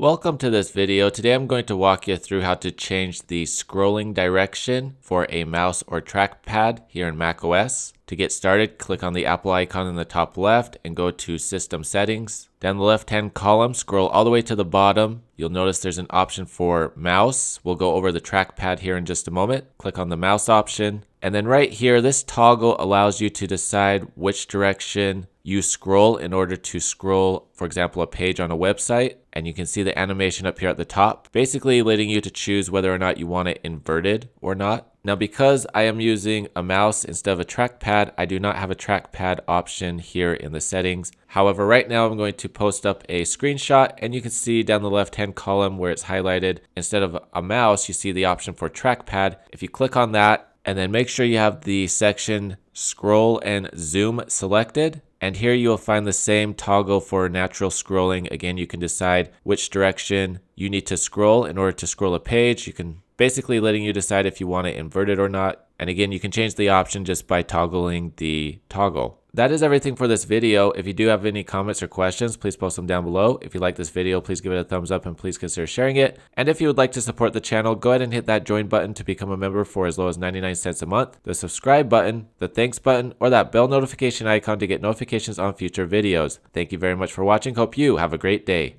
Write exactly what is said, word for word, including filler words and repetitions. Welcome to this video. Today I'm going to walk you through how to change the scrolling direction for a mouse or trackpad here in macOS. To get started, click on the Apple icon in the top left and go to System Settings. Down the left-hand column, scroll all the way to the bottom. You'll notice there's an option for mouse. We'll go over the trackpad here in just a moment. Click on the mouse option. And then right here, this toggle allows you to decide which direction you scroll in order to scroll, for example, a page on a website. And you can see the animation up here at the top, basically letting you to choose whether or not you want it inverted or not. Now, because I am using a mouse instead of a trackpad, I do not have a trackpad option here in the settings. However, right now I'm going to post up a screenshot and you can see down the left-hand column where it's highlighted, instead of a mouse, you see the option for trackpad. If you click on that and then make sure you have the section scroll and zoom selected. And here you'll find the same toggle for natural scrolling. Again, you can decide which direction you need to scroll in order to scroll a page. You can basically letting you decide if you want it inverted or not. And again, you can change the option just by toggling the toggle. That is everything for this video. If you do have any comments or questions, please post them down below. If you like this video, please give it a thumbs up and please consider sharing it. And if you would like to support the channel, go ahead and hit that join button to become a member for as low as ninety-nine cents a month, the subscribe button, the thanks button, or that bell notification icon to get notifications on future videos. Thank you very much for watching. Hope you have a great day.